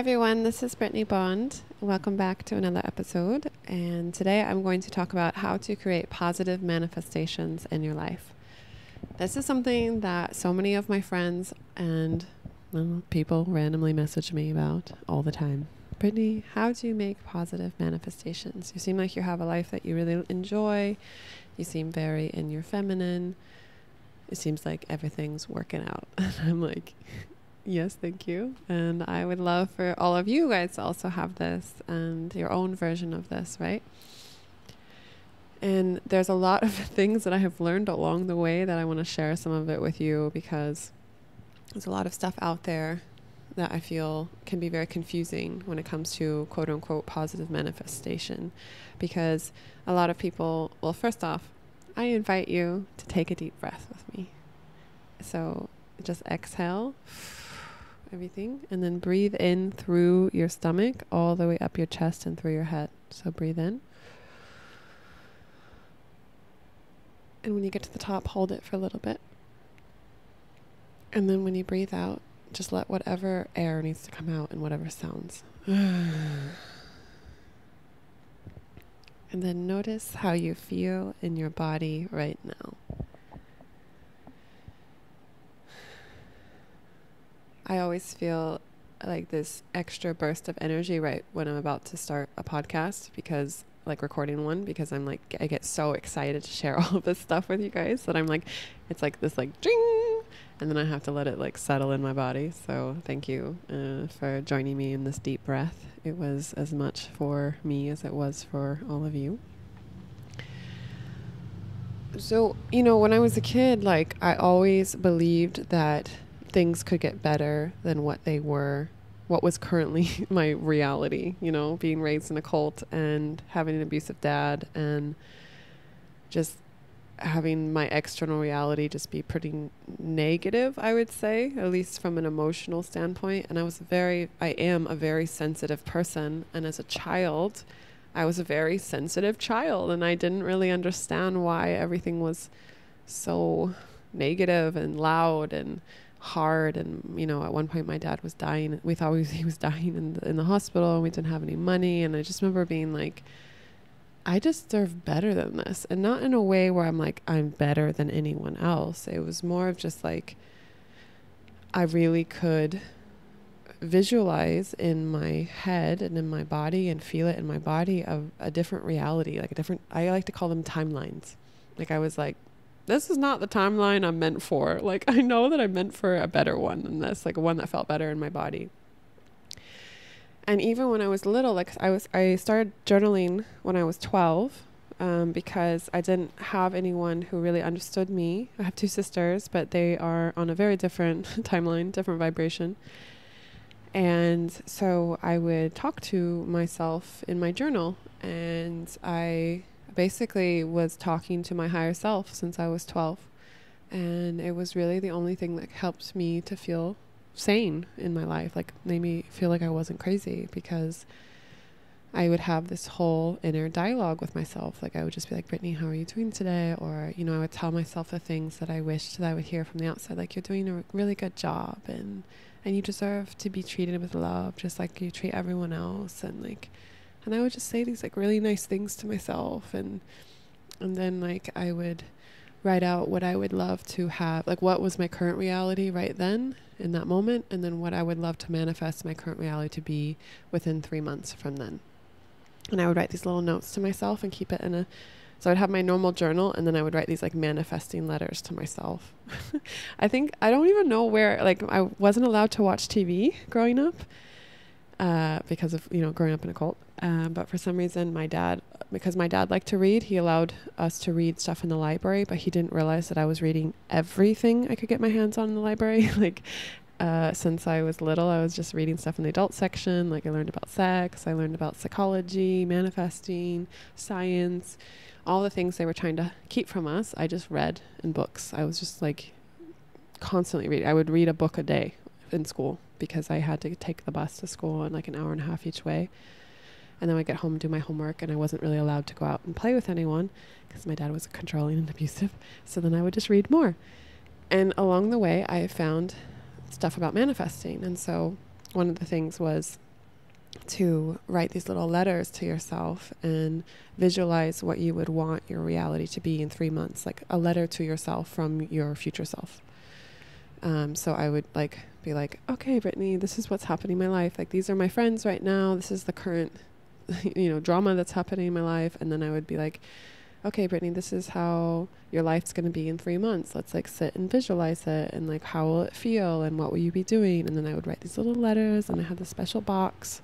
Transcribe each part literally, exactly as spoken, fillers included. everyone, this is Brittnee Bond. Welcome back to another episode, and today I'm going to talk about how to create positive manifestations in your life. This is something that so many of my friends and well, people randomly message me about all the time. Brittnee, how do you make positive manifestations? You seem like you have a life that you really enjoy. You seem very in your feminine. It seems like everything's working out. And I'm like, yes, thank you. And I would love for all of you guys to also have this and your own version of this, right? And there's a lot of things that I have learned along the way that I want to share some of it with you, because there's a lot of stuff out there that I feel can be very confusing when it comes to quote unquote positive manifestation, because a lot of people, well, first off, I invite you to take a deep breath with me. So just exhale everything and then breathe in through your stomach all the way up your chest and through your head. So breathe in. And when you get to the top, hold it for a little bit. And then when you breathe out, just let whatever air needs to come out and whatever sounds. And then notice how you feel in your body right now. I always feel like this extra burst of energy right when I'm about to start a podcast, because like recording one, because I'm like, I get so excited to share all of this stuff with you guys that I'm like, it's like this like ding, and then I have to let it like settle in my body. So thank you uh, for joining me in this deep breath. It was as much for me as it was for all of you. So, you know, when I was a kid, like I always believed that things could get better than what they were, what was currently my reality, you know, being raised in a cult and having an abusive dad and just having my external reality just be pretty negative, I would say, at least from an emotional standpoint. And I was very, I am a very sensitive person. And as a child, I was a very sensitive child, and I didn't really understand why everything was so negative and loud and hard. And you know, at one point my dad was dying. We thought we was, he was dying in the, in the hospital, and we didn't have any money. And I just remember being like, I deserve better than this. And not in a way where I'm like, I'm better than anyone else. It was more of just like, I really could visualize in my head and in my body and feel it in my body of a different reality, like a different, I like to call them timelines. Like I was like, this is not the timeline I'm meant for. Like, I know that I'm meant for a better one than this, like one that felt better in my body. And even when I was little, like I was, I started journaling when I was twelve, um, because I didn't have anyone who really understood me. I have two sisters, but they are on a very different timeline, different vibration. And so I would talk to myself in my journal, and I basically was talking to my higher self since I was twelve, and it was really the only thing that helped me to feel sane in my life, like made me feel like I wasn't crazy, because I would have this whole inner dialogue with myself. Like I would just be like, Brittnee, how are you doing today? Or, you know, I would tell myself the things that I wished that I would hear from the outside, like you're doing a really good job, and and you deserve to be treated with love just like you treat everyone else. And like, and I would just say these like really nice things to myself. And and then like I would write out what I would love to have, like what was my current reality right then in that moment, and then what I would love to manifest my current reality to be within three months from then. And I would write these little notes to myself and keep it in a, so I'd have my normal journal, and then I would write these like manifesting letters to myself. I think, I don't even know where, like I wasn't allowed to watch T V growing up, Uh, because of, you know, growing up in a cult. Um, but for some reason, my dad, because my dad liked to read, he allowed us to read stuff in the library, but he didn't realize that I was reading everything I could get my hands on in the library. Like, uh, since I was little, I was just reading stuff in the adult section. Like I learned about sex, I learned about psychology, manifesting, science, all the things they were trying to keep from us. I just read in books. I was just like constantly reading. I would read a book a day in school, because I had to take the bus to school in like an hour and a half each way. And then I get home and do my homework, and I wasn't really allowed to go out and play with anyone because my dad was controlling and abusive. So then I would just read more. And along the way, I found stuff about manifesting. And so one of the things was to write these little letters to yourself and visualize what you would want your reality to be in three months, like a letter to yourself from your future self. Um, so I would like be like, okay, Brittnee, this is what's happening in my life. Like, these are my friends right now. This is the current, you know, drama that's happening in my life. And then I would be like, okay, Brittnee, this is how your life's going to be in three months. Let's like sit and visualize it, and like, how will it feel and what will you be doing? And then I would write these little letters, and I had this special box,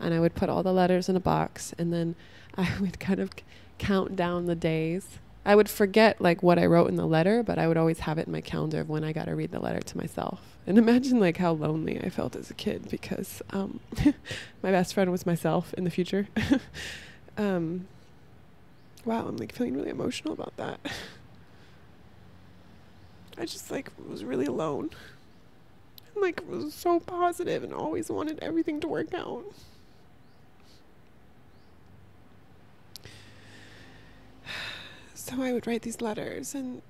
and I would put all the letters in a box, and then I would kind of count down the days. I would forget like what I wrote in the letter, but I would always have it in my calendar of when I got to read the letter to myself. And imagine like how lonely I felt as a kid, because um, my best friend was myself in the future. um, Wow, I'm like feeling really emotional about that. I just like was really alone. I'm like was so positive and always wanted everything to work out. So I would write these letters, and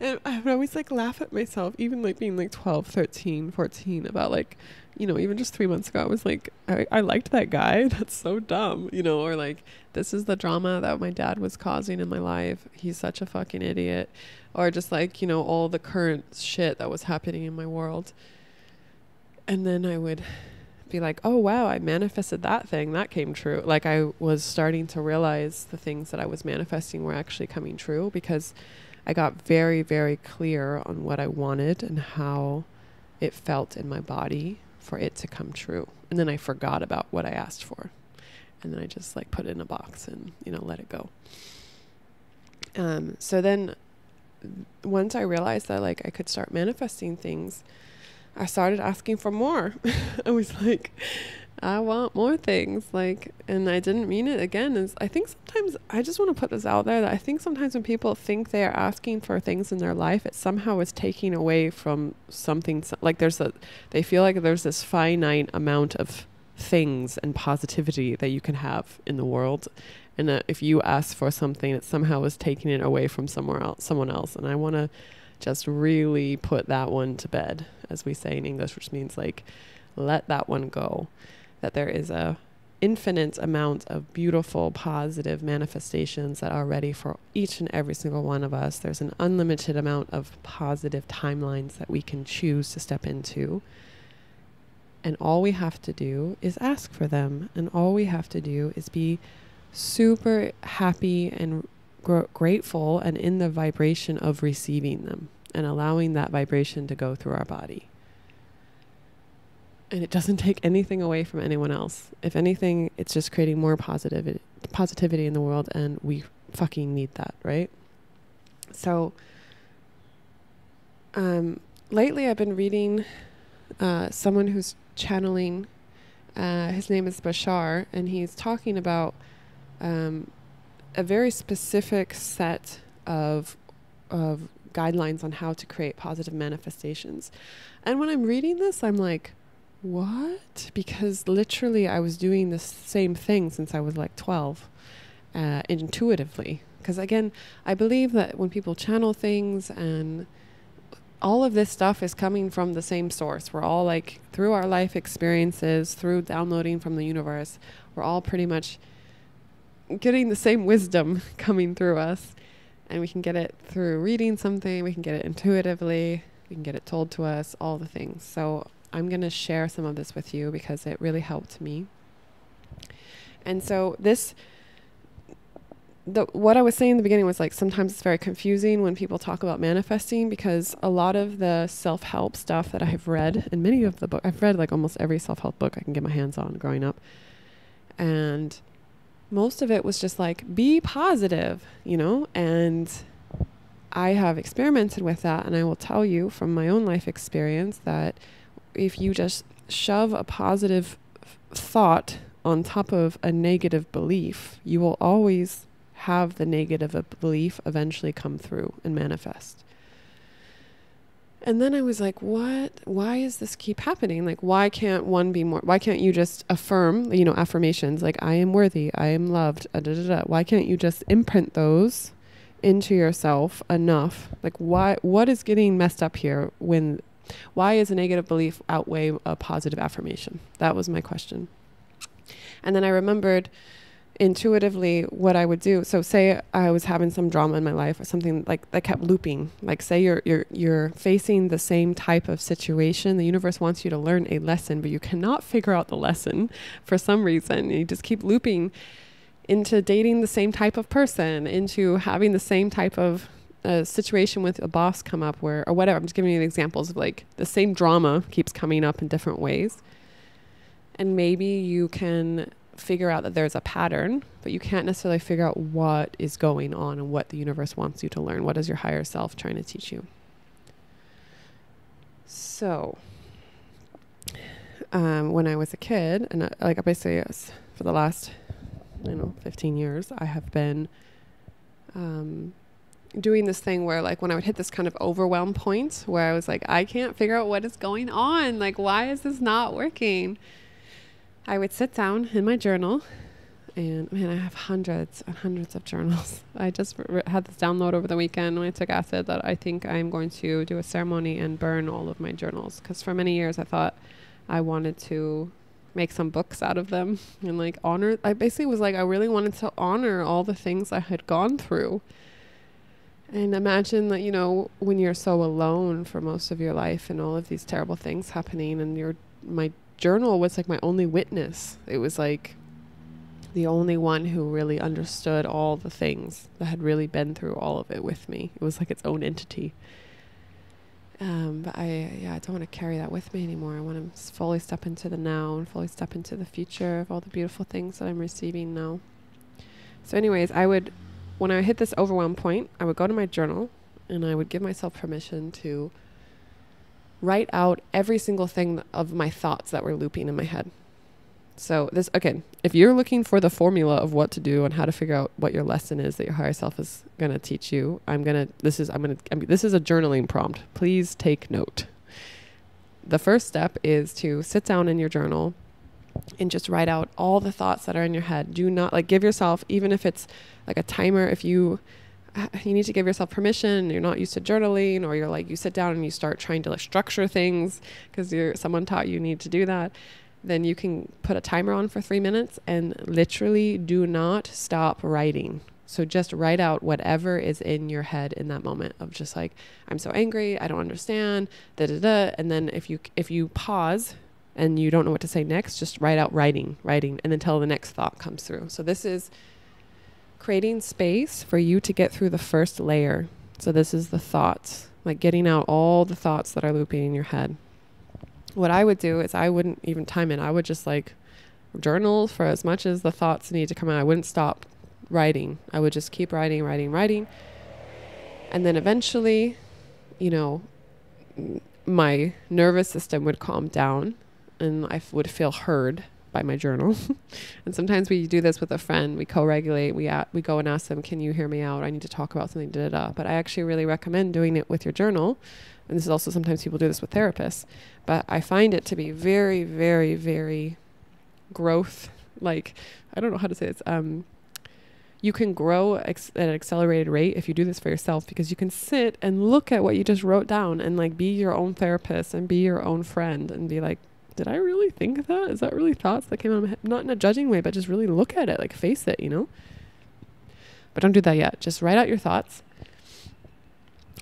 and I would always like laugh at myself, even like being like twelve, thirteen, fourteen, about like, you know, even just three months ago, I was like, I, I liked that guy. That's so dumb, you know, or like, this is the drama that my dad was causing in my life. He's such a fucking idiot. Or just like, you know, all the current shit that was happening in my world. And then I would be like, oh, wow, I manifested that thing. That came true. Like, I was starting to realize the things that I was manifesting were actually coming true, because I got very, very clear on what I wanted and how it felt in my body for it to come true. And then I forgot about what I asked for, and then I just like put it in a box and, you know, let it go. Um, so then once I realized that like I could start manifesting things, I started asking for more. I was like, I want more things, like, and I didn't mean it again. Is I think sometimes I just want to put this out there that I think sometimes when people think they are asking for things in their life, it somehow is taking away from something. Like there's a, they feel like there's this finite amount of things and positivity that you can have in the world, and that if you ask for something, it somehow is taking it away from somewhere else, someone else. And I want to just really put that one to bed, as we say in English, which means like, let that one go. That there is a infinite amount of beautiful, positive manifestations that are ready for each and every single one of us. There's an unlimited amount of positive timelines that we can choose to step into. And all we have to do is ask for them. And all we have to do is be super happy and gr- grateful and in the vibration of receiving them, and allowing that vibration to go through our body. And it doesn't take anything away from anyone else. If anything, it's just creating more positivity, positivity in the world, and we fucking need that, right? So um, lately I've been reading uh, someone who's channeling. Uh, his name is Bashar, and he's talking about um, a very specific set of of guidelines on how to create positive manifestations. And when I'm reading this, I'm like, what? Because literally I was doing the same thing since I was like twelve, uh, intuitively. Because again, I believe that when people channel things, and all of this stuff is coming from the same source. We're all like, through our life experiences, through downloading from the universe, we're all pretty much getting the same wisdom coming through us. And we can get it through reading something, we can get it intuitively, we can get it told to us, all the things. So I'm going to share some of this with you because it really helped me. And so this, the, what I was saying in the beginning was like, sometimes it's very confusing when people talk about manifesting, because a lot of the self-help stuff that I've read, and many of the books, I've read like almost every self-help book I can get my hands on growing up. And most of it was just like, be positive, you know, and I have experimented with that. And I will tell you from my own life experience that if you just shove a positive thought on top of a negative belief, you will always have the negative belief eventually come through and manifest. And then I was like, what, why is this keep happening? Like, why can't one be more, why can't you just affirm, you know, affirmations like I am worthy, I am loved, uh, da, da, da. Why can't you just imprint those into yourself enough? Like, why, what is getting messed up here? When, why is a negative belief outweigh a positive affirmation? That was my question. And then I remembered intuitively what I would do. So say I was having some drama in my life or something like that kept looping. Like say you're, you're, you're facing the same type of situation. The universe wants you to learn a lesson, but you cannot figure out the lesson for some reason. You just keep looping into dating the same type of person, into having the same type of a situation with a boss come up where, or whatever. I'm just giving you examples of like the same drama keeps coming up in different ways. And maybe you can figure out that there's a pattern, but you can't necessarily figure out what is going on and what the universe wants you to learn. What is your higher self trying to teach you? So, um, when I was a kid, and I, like I basically for the last, I don't know, fifteen years, I have been, um, doing this thing where like when I would hit this kind of overwhelm point where I was like, I can't figure out what is going on. Like, why is this not working? I would sit down in my journal, and man, I have hundreds and hundreds of journals. I just had this download over the weekend when I took acid that I think I'm going to do a ceremony and burn all of my journals. Cause for many years I thought I wanted to make some books out of them and like honor. I basically was like, I really wanted to honor all the things I had gone through. And imagine that, you know, when you're so alone for most of your life and all of these terrible things happening, and your, my journal was like my only witness. It was like the only one who really understood all the things that had really been through all of it with me. It was like its own entity. Um, but I, yeah, I don't want to carry that with me anymore. I want to fully step into the now and fully step into the future of all the beautiful things that I'm receiving now. So anyways, I would... when I hit this overwhelm point, I would go to my journal and I would give myself permission to write out every single thing of my thoughts that were looping in my head. So this, okay, if you're looking for the formula of what to do and how to figure out what your lesson is that your higher self is going to teach you, I'm going to, this is, I'm going to, this is a journaling prompt. Please take note. The first step is to sit down in your journal and just write out all the thoughts that are in your head. Do not, like, give yourself, even if it's like a timer, if you, you need to give yourself permission, you're not used to journaling, or you're like, you sit down and you start trying to like structure things because you're, someone taught you need to do that, then you can put a timer on for three minutes and literally do not stop writing. So just write out whatever is in your head in that moment of just like, I'm so angry, I don't understand, da da da. And then if you, if you pause and you don't know what to say next, just write out writing, writing, and then until the next thought comes through. So this is creating space for you to get through the first layer. So this is the thoughts, like getting out all the thoughts that are looping in your head. What I would do is I wouldn't even time it. I would just like journal for as much as the thoughts need to come out. I wouldn't stop writing. I would just keep writing, writing, writing. And then eventually, you know, my nervous system would calm down, and I would feel heard by my journal. And sometimes we do this with a friend. We co-regulate, we, at, we go and ask them, can you hear me out? I need to talk about something, da, da, da. But I actually really recommend doing it with your journal. And this is also, sometimes people do this with therapists, but I find it to be very, very, very growth. Like, I don't know how to say this. Um, you can grow ex at an accelerated rate if you do this for yourself, because you can sit and look at what you just wrote down and like be your own therapist and be your own friend and be like, did I really think that? Is that really thoughts that came out of my head? Not in a judging way, but just really look at it, like face it, you know? But don't do that yet. Just write out your thoughts.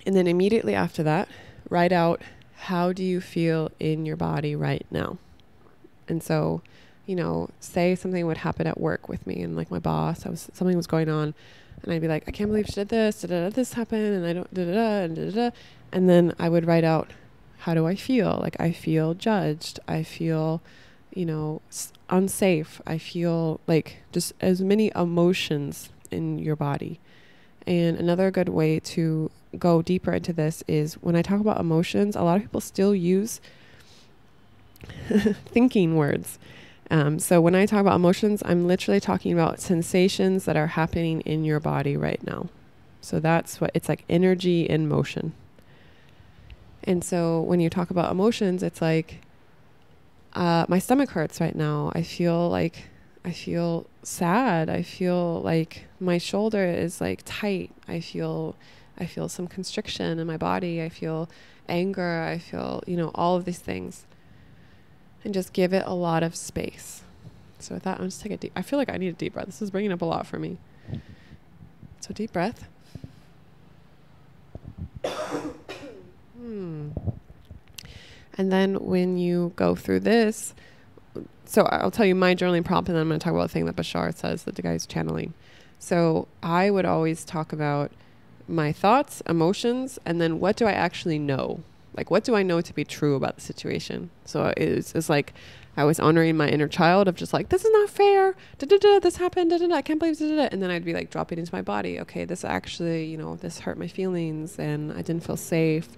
And then immediately after that, write out, how do you feel in your body right now? And so, you know, say something would happen at work with me and like my boss, I was, something was going on, and I'd be like, I can't believe she did this, da, da, da, this happened, and I don't, da, da, da, and da, da, da. And then I would write out, how do I feel? Like, I feel judged. I feel, you know, s unsafe. I feel like just as many emotions in your body. And another good way to go deeper into this is when I talk about emotions, a lot of people still use thinking words. Um, so when I talk about emotions, I'm literally talking about sensations that are happening in your body right now. So that's what it's like, energy in motion. And so when you talk about emotions, it's like, uh, my stomach hurts right now. I feel like, I feel sad. I feel like my shoulder is like tight. I feel, I feel some constriction in my body. I feel anger. I feel, you know, all of these things, and just give it a lot of space. So with that, I'm just taking a deep, I feel like I need a deep breath. This is bringing up a lot for me. So deep breath. hmm. And then when you go through this, so I'll tell you my journaling prompt, and then I'm going to talk about the thing that Bashar says that the guy's channeling. So I would always talk about my thoughts, emotions, and then what do I actually know? Like, what do I know to be true about the situation? So it's, it's like I was honoring my inner child of just like, this is not fair. Da, da, da, this happened. Da, da, da, I can't believe da, da, da. And then I'd be like, drop it into my body. Okay, this actually, you know, this hurt my feelings and I didn't feel safe.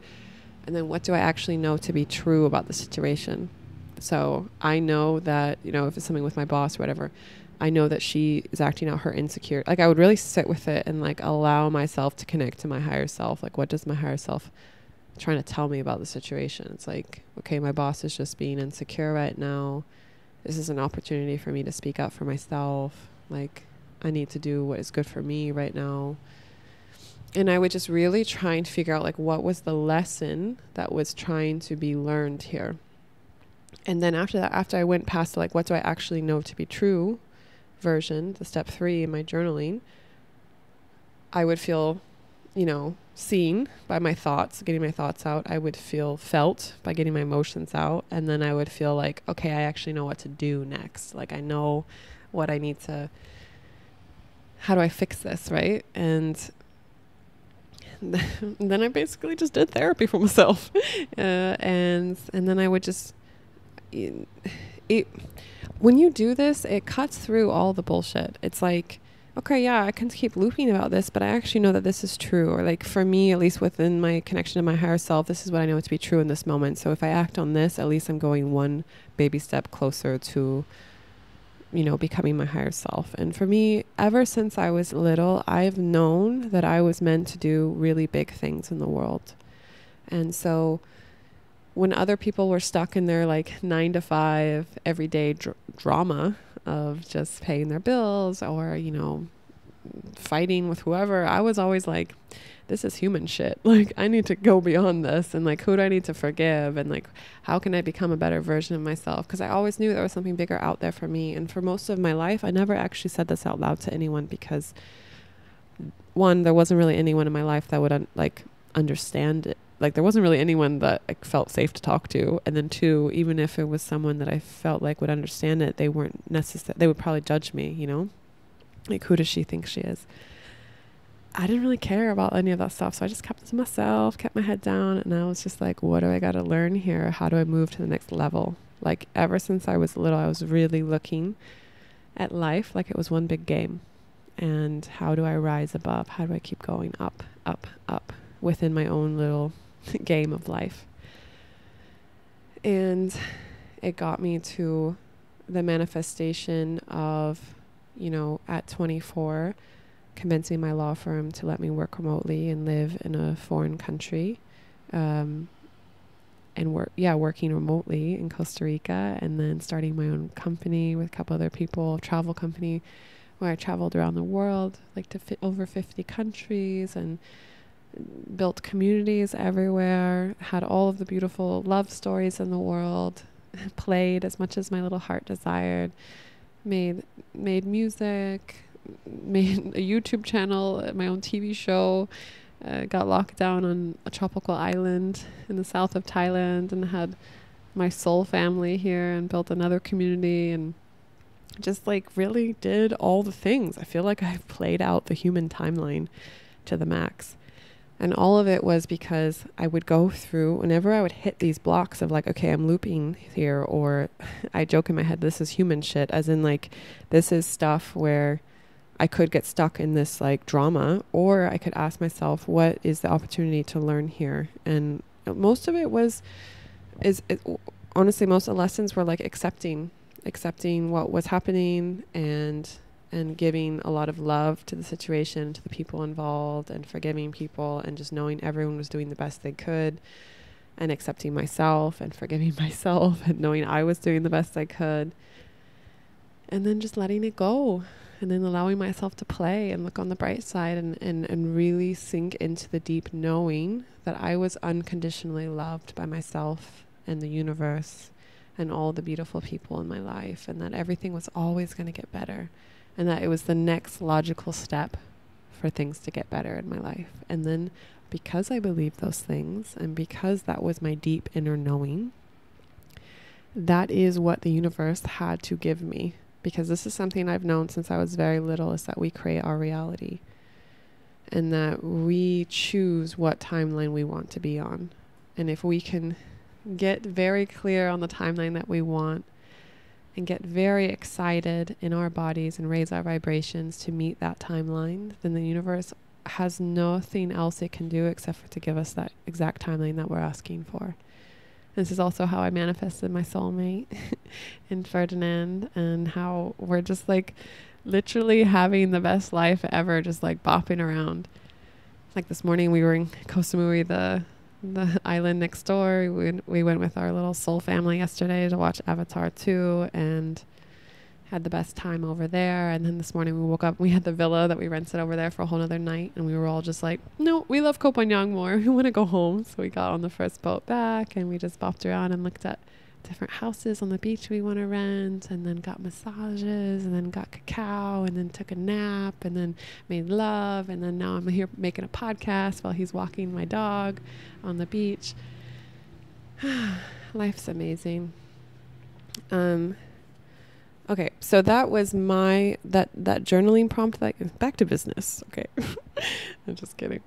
And then what do I actually know to be true about the situation? So I know that, you know, if it's something with my boss or whatever, I know that she is acting out her insecure. Like, I would really sit with it and like allow myself to connect to my higher self. Like, what does my higher self trying to tell me about the situation? It's like, okay, my boss is just being insecure right now. This is an opportunity for me to speak out for myself. Like, I need to do what is good for me right now. And I would just really try and figure out like, what was the lesson that was trying to be learned here? And then after that, after I went past like, what do I actually know to be true version, the step three in my journaling, I would feel, you know, seen by my thoughts, getting my thoughts out. I would feel felt by getting my emotions out. And then I would feel like, okay, I actually know what to do next. Like, I know what I need to, how do I fix this? Right. And then I basically just did therapy for myself. Uh, and, and then I would just, it, it, when you do this, it cuts through all the bullshit. It's like, okay, yeah, I can keep looping about this, but I actually know that this is true. Or like for me, at least within my connection to my higher self, this is what I know to be true in this moment. So if I act on this, at least I'm going one baby step closer to, you know, becoming my higher self. And for me, ever since I was little, I've known that I was meant to do really big things in the world. And so when other people were stuck in their like nine to five everyday dr- drama, of just paying their bills or, you know, fighting with whoever, I was always like, this is human shit. Like, I need to go beyond this. And like, who do I need to forgive? And like, how can I become a better version of myself? Because I always knew there was something bigger out there for me. And for most of my life, I never actually said this out loud to anyone because, one, there wasn't really anyone in my life that would un- like understand it. Like, there wasn't really anyone that I felt safe to talk to. And then two, even if it was someone that I felt like would understand it, they weren't necessary. They would probably judge me, you know, like, who does she think she is? I didn't really care about any of that stuff. So I just kept it to myself, kept my head down. And I was just like, what do I got to learn here? How do I move to the next level? Like, ever since I was little, I was really looking at life like it was one big game. And how do I rise above? How do I keep going up, up, up within my own little game of life? And it got me to the manifestation of, you know, at twenty-four, convincing my law firm to let me work remotely and live in a foreign country, um, and work, yeah, working remotely in Costa Rica, and then starting my own company with a couple other people, travel company, where I traveled around the world, like to fit over fifty countries, and built communities everywhere, had all of the beautiful love stories in the world, played as much as my little heart desired, made made music, made a YouTube channel, my own T V show, uh, got locked down on a tropical island in the south of Thailand and had my soul family here and built another community and just like really did all the things. I feel like I've played out the human timeline to the max. And all of it was because I would go through, whenever I would hit these blocks of like, okay, I'm looping here, or I joke in my head, this is human shit, as in like, this is stuff where I could get stuck in this like drama, or I could ask myself, what is the opportunity to learn here? And most of it was, is it, honestly, most of the lessons were like accepting, accepting what was happening and and giving a lot of love to the situation, to the people involved, and forgiving people, and just knowing everyone was doing the best they could, and accepting myself and forgiving myself and knowing I was doing the best I could, and then just letting it go, and then allowing myself to play and look on the bright side, and, and, and really sink into the deep knowing that I was unconditionally loved by myself and the universe and all the beautiful people in my life, and that everything was always going to get better, and that it was the next logical step for things to get better in my life. And then because I believed those things, and because that was my deep inner knowing, that is what the universe had to give me, because this is something I've known since I was very little, is that we create our reality, and that we choose what timeline we want to be on. And if we can get very clear on the timeline that we want, and get very excited in our bodies and raise our vibrations to meet that timeline, then the universe has nothing else it can do except for to give us that exact timeline that we're asking for. This is also how I manifested my soulmate in Ferdinand, and how we're just like literally having the best life ever, just like bopping around. Like this morning we were in Koh Samui, the the island next door. We, we went with our little soul family yesterday to watch Avatar two and had the best time over there. And then this morning we woke up and we had the villa that we rented over there for a whole nother night, and we were all just like, no, we love Koh Phangan more, we want to go home. So we got on the first boat back and we just bopped around and looked at different houses on the beach we want to rent, and then got massages, and then got cacao, and then took a nap, and then made love, and then now I'm here making a podcast while he's walking my dog on the beach. Life's amazing. Um okay, so that was my that that journaling prompt. That back to business. Okay. I'm just kidding.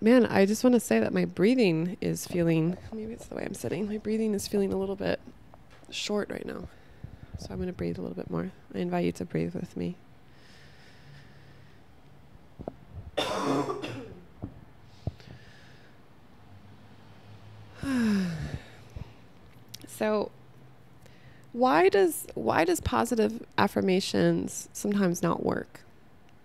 Man, I just want to say that my breathing is feeling, maybe it's the way I'm sitting, my breathing is feeling a little bit short right now. So I'm going to breathe a little bit more. I invite you to breathe with me. So why does, why does positive affirmations sometimes not work?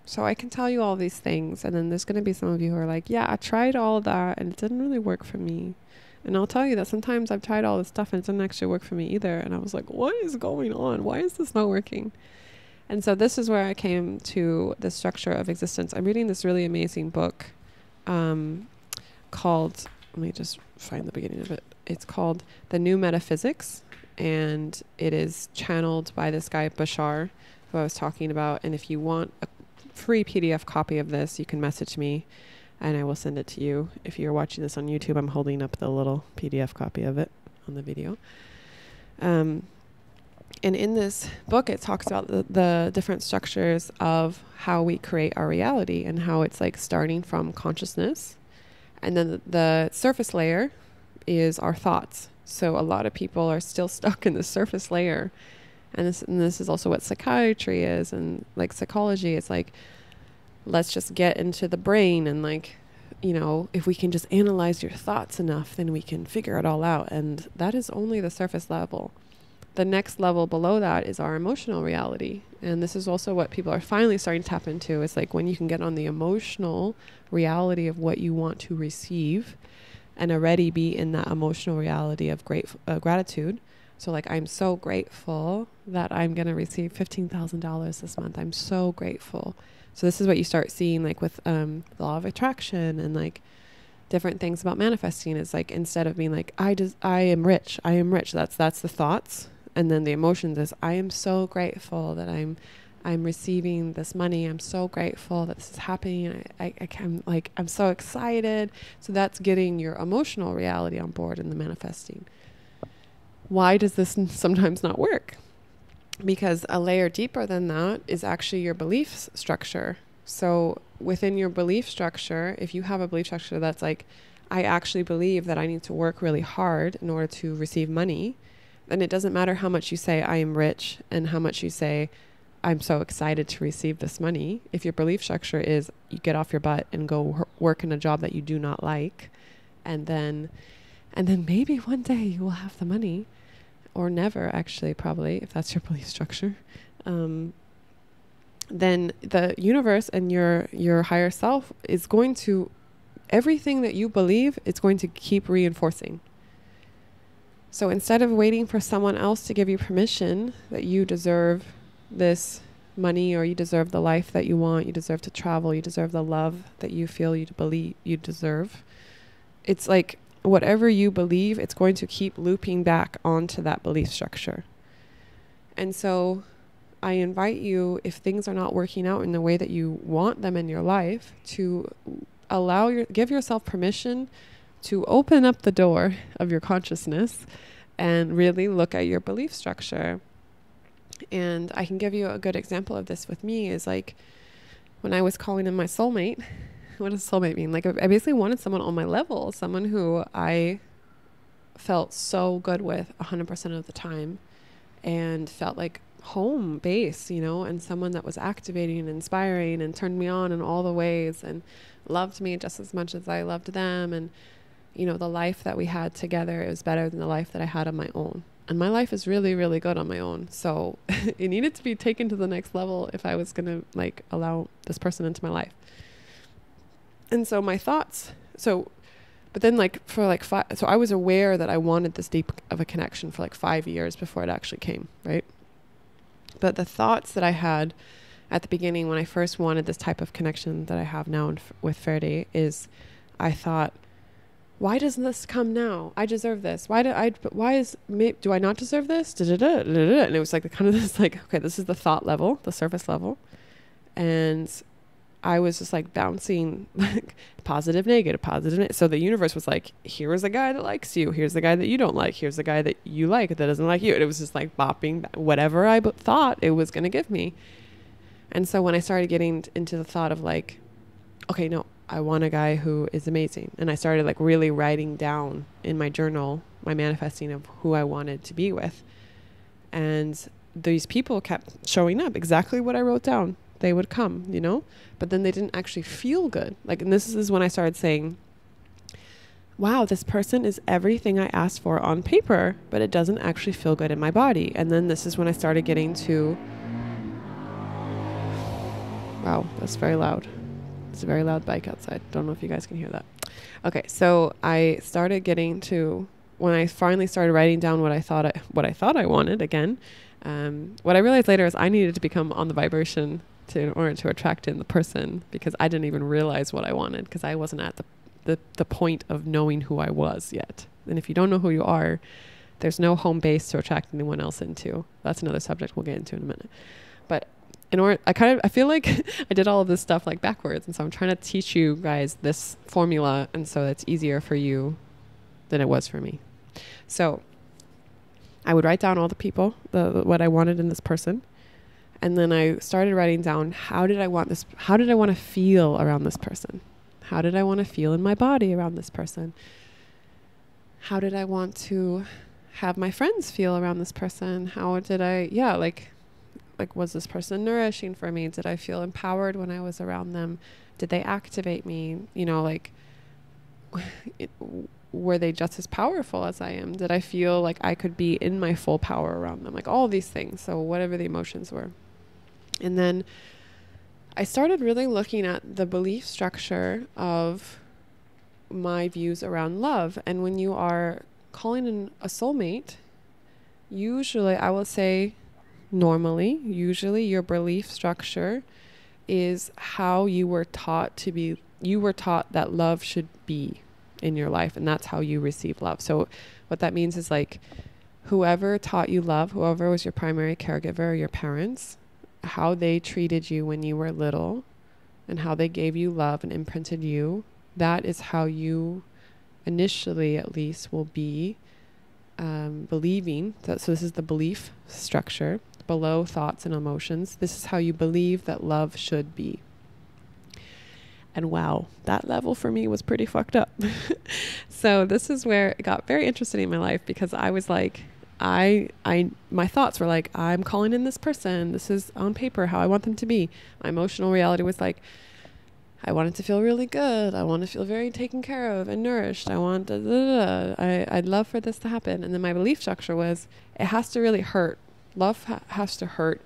So I can tell you all these things, and then there's going to be some of you who are like, yeah, I tried all that and it didn't really work for me. And I'll tell you that sometimes I've tried all this stuff and it didn't actually work for me either. And I was like, what is going on? Why is this not working? And so this is where I came to the structure of existence. I'm reading this really amazing book um, called, let me just find the beginning of it. It's called The New Metaphysics, and it is channeled by this guy, Bashar, who I was talking about. And if you want a free P D F copy of this, you can message me and I will send it to you. If you're watching this on YouTube, I'm holding up the little P D F copy of it on the video. Um, and in this book, it talks about the, the different structures of how we create our reality, and how it's like starting from consciousness. And then the, the surface layer is our thoughts. So a lot of people are still stuck in the surface layer. And this, and this is also what psychiatry is, and like psychology. It's like, let's just get into the brain, and like, you know, if we can just analyze your thoughts enough, then we can figure it all out. And that is only the surface level. The next level below that is our emotional reality. And this is also what people are finally starting to tap into. It's like when you can get on the emotional reality of what you want to receive, and already be in that emotional reality of great uh, gratitude. So like, I'm so grateful that I'm going to receive fifteen thousand dollars this month. I'm so grateful. So this is what you start seeing like with um, the law of attraction, and like different things about manifesting. It's like, instead of being like, I just, I am rich, I am rich. That's, that's the thoughts. And then the emotions is, I am so grateful that I'm, I'm receiving this money. I'm so grateful that this is happening. I, I, I can like, I'm so excited. So that's getting your emotional reality on board in the manifesting. Why does this sometimes not work? Because a layer deeper than that is actually your belief structure. So within your belief structure, if you have a belief structure that's like, I actually believe that I need to work really hard in order to receive money, then it doesn't matter how much you say, I am rich, and how much you say, I'm so excited to receive this money. If your belief structure is you get off your butt and go work in a job that you do not like, and then, and then maybe one day you will have the money. Or never, actually, probably, if that's your belief structure, um, then the universe and your your higher self is going to, everything that you believe, it's going to keep reinforcing. So instead of waiting for someone else to give you permission that you deserve this money, or you deserve the life that you want, you deserve to travel, you deserve the love that you feel you believe you deserve, it's like, whatever you believe, it's going to keep looping back onto that belief structure. And so I invite you, if things are not working out in the way that you want them in your life, to allow your, give yourself permission to open up the door of your consciousness and really look at your belief structure. And I can give you a good example of this with me is like when I was calling in my soulmate. What does soulmate mean? Like I basically wanted someone on my level, someone who I felt so good with one hundred percent of the time and felt like home base, you know, and someone that was activating and inspiring and turned me on in all the ways and loved me just as much as I loved them. And, you know, the life that we had together, it was better than the life that I had on my own. And my life is really, really good on my own. So it needed to be taken to the next level if I was going to like allow this person into my life. And so my thoughts, so, but then like for like five, so I was aware that I wanted this deep of a connection for like five years before it actually came, right? But the thoughts that I had at the beginning when I first wanted this type of connection that I have now in, with Ferdi is I thought, why doesn't this come now? I deserve this. Why do I, why is, do I not deserve this? Da, da, da, da, da. And it was like kind of this like, okay, this is the thought level, the surface level. And I was just like bouncing like positive, negative, positive. Ne so the universe was like, here is a guy that likes you. Here's the guy that you don't like. Here's the guy that you like that doesn't like you. And it was just like bopping whatever I thought it was going to give me. And so when I started getting into the thought of like, okay, no, I want a guy who is amazing. And I started like really writing down in my journal, my manifesting of who I wanted to be with. And these people kept showing up exactly what I wrote down. They would come, you know, but then they didn't actually feel good. Like, and this is when I started saying, wow, this person is everything I asked for on paper, but it doesn't actually feel good in my body. And then this is when I started getting to, wow, that's very loud. It's a very loud bike outside. Don't know if you guys can hear that. Okay. So I started getting to when I finally started writing down what I thought, I, what I thought I wanted again. Um, what I realized later is I needed to become on the vibration to, in order to attract in the person, because I didn't even realize what I wanted because I wasn't at the, the, the point of knowing who I was yet. And if you don't know who you are, there's no home base to attract anyone else into. That's another subject we'll get into in a minute. But in order, I kind of, I feel like I did all of this stuff like backwards. And so I'm trying to teach you guys this formula. And so it's easier for you than it was for me. So I would write down all the people, the, the, what I wanted in this person. And then I started writing down, how did I want this? How did I want to feel around this person? How did I want to feel in my body around this person? How did I want to have my friends feel around this person? How did I, yeah, like, like, was this person nourishing for me? Did I feel empowered when I was around them? Did they activate me? You know, like, it, were they just as powerful as I am? Did I feel like I could be in my full power around them? Like all of these things. So whatever the emotions were. And then I started really looking at the belief structure of my views around love. And when you are calling in a soulmate, usually I will say normally, usually your belief structure is how you were taught to be, you were taught that love should be in your life, and that's how you receive love. So what that means is like whoever taught you love, whoever was your primary caregiver, your parents, how they treated you when you were little and how they gave you love and imprinted you, that is how you initially at least will be um, believing that. So this is the belief structure below thoughts and emotions. This is how you believe that love should be. And wow, that level for me was pretty fucked up. So this is where it got very interesting in my life, because I was like, I, I, my thoughts were like, I'm calling in this person. This is on paper how I want them to be. My emotional reality was like, I wanted to feel really good. I want to feel very taken care of and nourished. I want, da, da, da, da. I, I'd love for this to happen. And then my belief structure was, it has to really hurt. Love ha has to hurt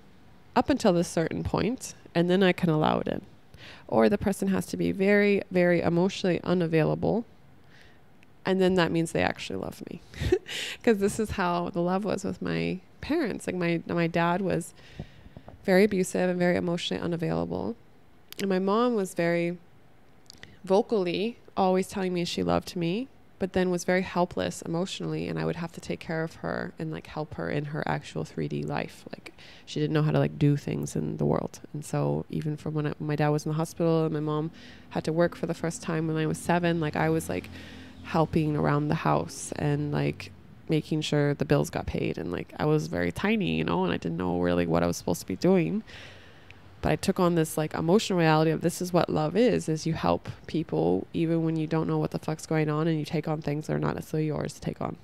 up until this certain point, and then I can allow it in. Or the person has to be very, very emotionally unavailable. And then that means they actually love me. Because this is how the love was with my parents. Like my, my dad was very abusive and very emotionally unavailable. And my mom was very vocally always telling me she loved me, but then was very helpless emotionally, and I would have to take care of her and like help her in her actual three D life. Like she didn't know how to like do things in the world. And so even from when I, my dad was in the hospital and my mom had to work for the first time when I was seven, like I was like helping around the house and like making sure the bills got paid. And like I was very tiny, you know, and I didn't know really what I was supposed to be doing. But I took on this like emotional reality of this is what love is, is you help people even when you don't know what the fuck's going on, and you take on things that are not necessarily yours to take on.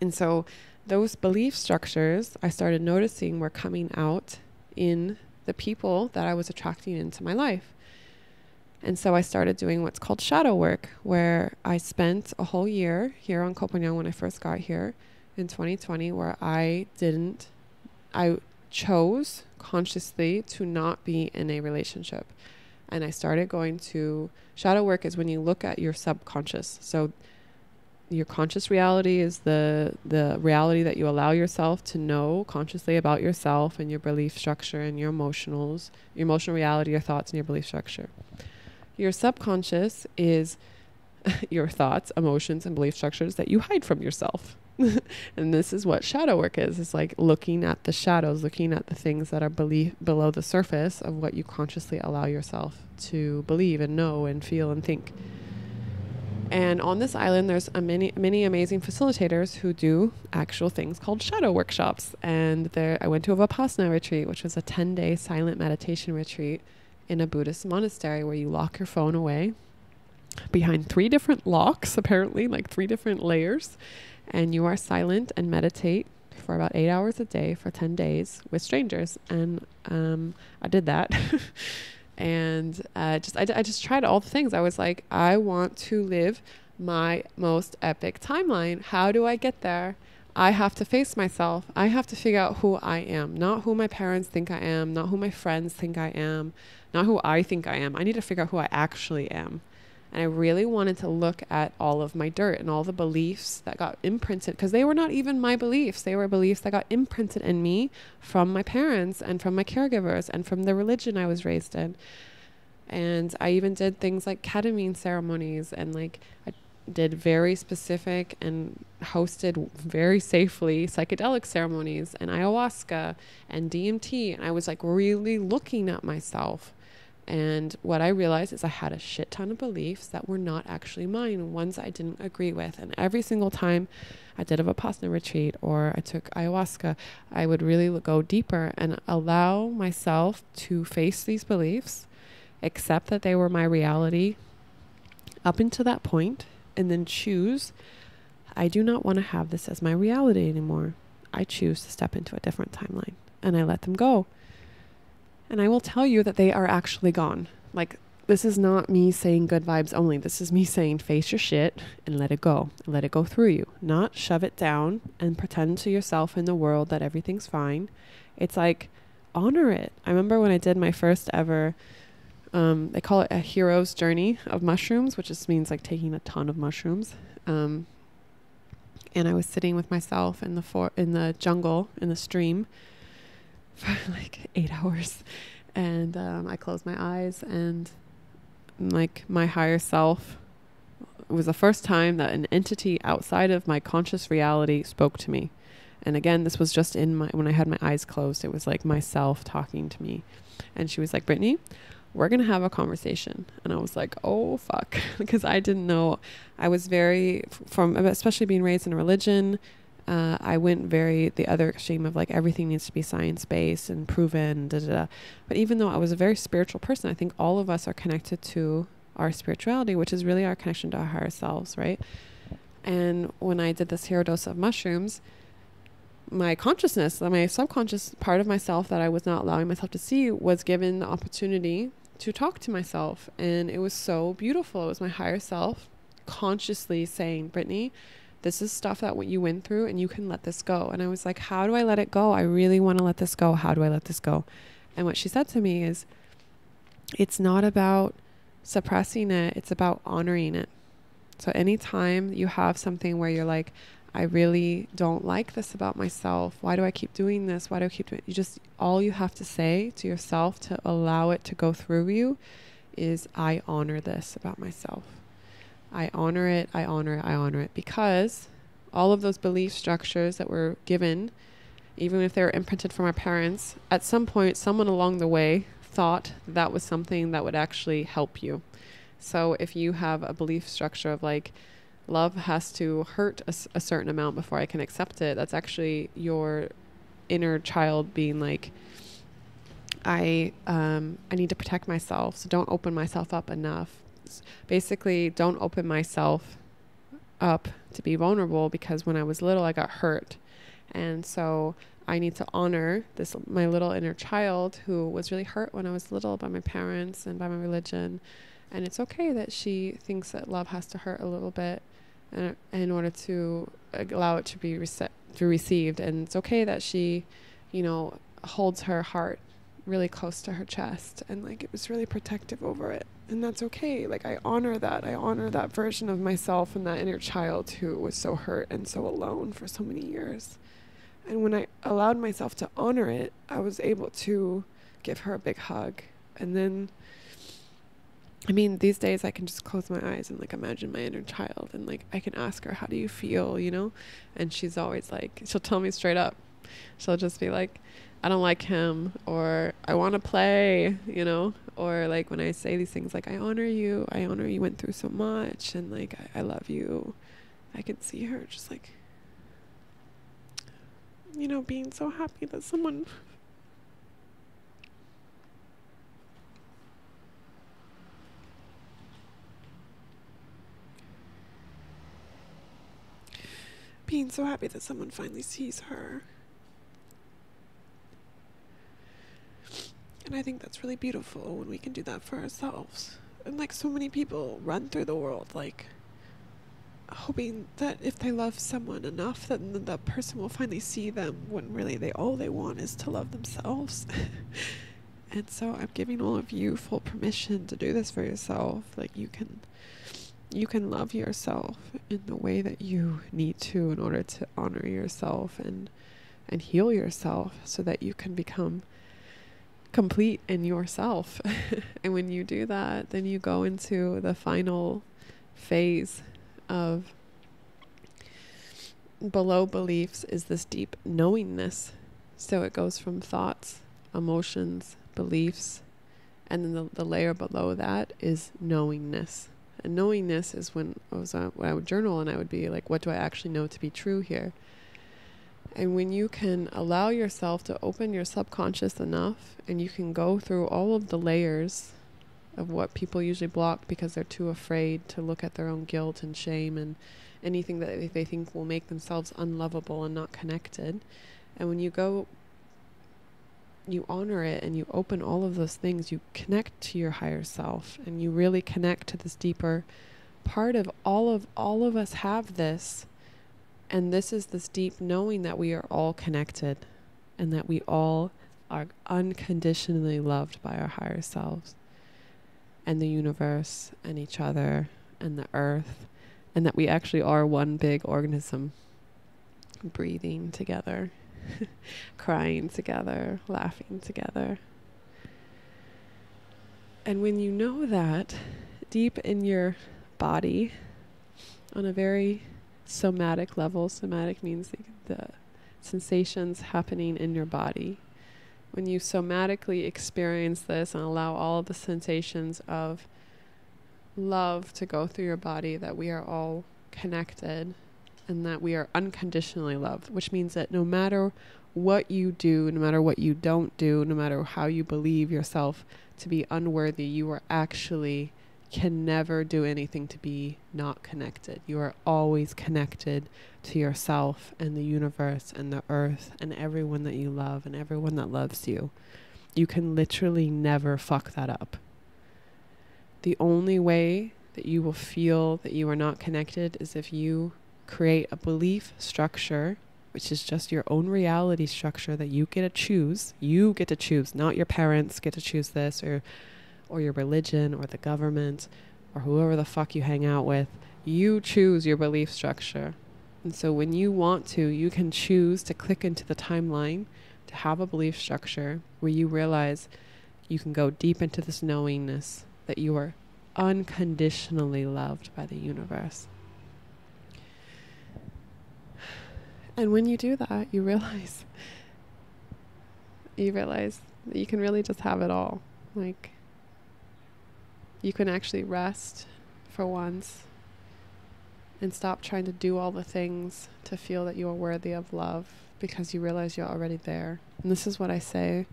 And so those belief structures I started noticing were coming out in the people that I was attracting into my life. And so I started doing what's called shadow work, where I spent a whole year here on Koh Phangan when I first got here in twenty twenty, where I didn't, I chose consciously to not be in a relationship. And I started going to shadow work is when you look at your subconscious. So your conscious reality is the the reality that you allow yourself to know consciously about yourself and your belief structure and your emotionals, your emotional reality, your thoughts and your belief structure. Your subconscious is your thoughts, emotions and belief structures that you hide from yourself. And this is what shadow work is. It's like looking at the shadows, looking at the things that are believe below the surface of what you consciously allow yourself to believe and know and feel and think. And on this island, there's a many, many amazing facilitators who do actual things called shadow workshops. And there, I went to a Vipassana retreat, which was a ten day silent meditation retreat in a Buddhist monastery where you lock your phone away behind three different locks, apparently, like three different layers. And you are silent and meditate for about eight hours a day for ten days with strangers. And um, I did that. And uh, just I, I just tried all the things. I was like, I want to live my most epic timeline. How do I get there? I have to face myself. I have to figure out who I am, not who my parents think I am, not who my friends think I am, not who I think I am. I need to figure out who I actually am. And I really wanted to look at all of my dirt and all the beliefs that got imprinted, because they were not even my beliefs. They were beliefs that got imprinted in me from my parents and from my caregivers and from the religion I was raised in. And I even did things like ketamine ceremonies, and like I did very specific and hosted very safely psychedelic ceremonies and ayahuasca and D M T. And I was like really looking at myself. And what I realized is I had a shit ton of beliefs that were not actually mine, ones I didn't agree with. And every single time I did a Vipassana retreat or I took ayahuasca, I would really go deeper and allow myself to face these beliefs, accept that they were my reality up until that point, and then choose, I do not want to have this as my reality anymore. I choose to step into a different timeline, and I let them go. And I will tell you that they are actually gone. Like, this is not me saying good vibes only. This is me saying face your shit and let it go. Let it go through you. Not shove it down and pretend to yourself and the world that everything's fine. It's like, honor it. I remember when I did my first ever, um, they call it a hero's journey of mushrooms, which just means like taking a ton of mushrooms. Um, and I was sitting with myself in the, for in the jungle, in the stream, for like eight hours, and um, I closed my eyes, and like my higher self, it was the first time that an entity outside of my conscious reality spoke to me. And again, this was just in my, when I had my eyes closed, it was like myself talking to me. And she was like, Brittnee, we're gonna have a conversation. And I was like, oh fuck, because I didn't know. I was very, from especially being raised in a religion, Uh, I went very the other extreme of like everything needs to be science-based and proven, da, da, da. But even though I was a very spiritual person, I think all of us are connected to our spirituality, which is really our connection to our higher selves, right? And when I did this hero dose of mushrooms, my consciousness, my subconscious part of myself that I was not allowing myself to see, was given the opportunity to talk to myself. And it was so beautiful. It was my higher self consciously saying, Brittnee, this is stuff that what you went through, and you can let this go. And I was like, how do I let it go? I really want to let this go. How do I let this go? And what she said to me is, it's not about suppressing it. It's about honoring it. So anytime you have something where you're like, I really don't like this about myself. Why do I keep doing this? Why do I keep doing it? You just, all you have to say to yourself to allow it to go through you is, I honor this about myself. I honor it, I honor it, I honor it, because all of those belief structures that were given, even if they were imprinted from our parents, at some point, someone along the way thought that was something that would actually help you. So if you have a belief structure of like, love has to hurt a, a certain amount before I can accept it, that's actually your inner child being like, I, um, I need to protect myself, so don't open myself up enough. Basically, don't open myself up to be vulnerable, because when I was little, I got hurt. And so I need to honor this, my little inner child who was really hurt when I was little by my parents and by my religion. And it's okay that she thinks that love has to hurt a little bit in, in order to allow it to be rece- to received. And it's okay that she, you know, holds her heart really close to her chest and like it was really protective over it. And that's okay. Like I honor that. I honor that version of myself and that inner child who was so hurt and so alone for so many years. And when I allowed myself to honor it, I was able to give her a big hug. And then, I mean, these days I can just close my eyes and like imagine my inner child and like I can ask her, how do you feel, you know? And she's always like, she'll tell me straight up. She'll just be like, I don't like him, or I want to play, you know, or like when I say these things, like I honor you, I honor you went through so much, and like I, I love you. I can see her just like, you know, being so happy that someone being so happy that someone finally sees her. And I think that's really beautiful when we can do that for ourselves. And like so many people run through the world like hoping that if they love someone enough, then that, that person will finally see them, when really they all they want is to love themselves. And so I'm giving all of you full permission to do this for yourself. Like you can you can love yourself in the way that you need to in order to honor yourself and and heal yourself so that you can become complete in yourself. And when you do that, then you go into the final phase of below beliefs is this deep knowingness. So it goes from thoughts, emotions, beliefs, and then the, the layer below that is knowingness. And knowingness is when I was uh, when I would journal and I would be like, what do I actually know to be true here? And when you can allow yourself to open your subconscious enough, and you can go through all of the layers of what people usually block because they're too afraid to look at their own guilt and shame and anything that they think will make themselves unlovable and not connected. And when you go, you honor it and you open all of those things, you connect to your higher self and you really connect to this deeper part of all of all of us have this. And this is this deep knowing that we are all connected and that we all are unconditionally loved by our higher selves and the universe and each other and the earth, and that we actually are one big organism breathing together, crying together, laughing together. And when you know that deep in your body on a very somatic level, somatic means the, the sensations happening in your body. When you somatically experience this and allow all the sensations of love to go through your body, that we are all connected and that we are unconditionally loved, which means that no matter what you do, no matter what you don't do, no matter how you believe yourself to be unworthy, you are actually can never do anything to be not connected. You are always connected to yourself and the universe and the earth and everyone that you love and everyone that loves you. You can literally never fuck that up. The only way that you will feel that you are not connected is if you create a belief structure, which is just your own reality structure that you get to choose. You get to choose, not your parents get to choose this, or or your religion, or the government, or whoever the fuck you hang out with. You choose your belief structure. And so when you want to, you can choose to click into the timeline to have a belief structure where you realize you can go deep into this knowingness that you are unconditionally loved by the universe. And when you do that, you realize, you realize that you can really just have it all. Like, you can actually rest for once and stop trying to do all the things to feel that you are worthy of love, because you realize you're already there. And this is what I say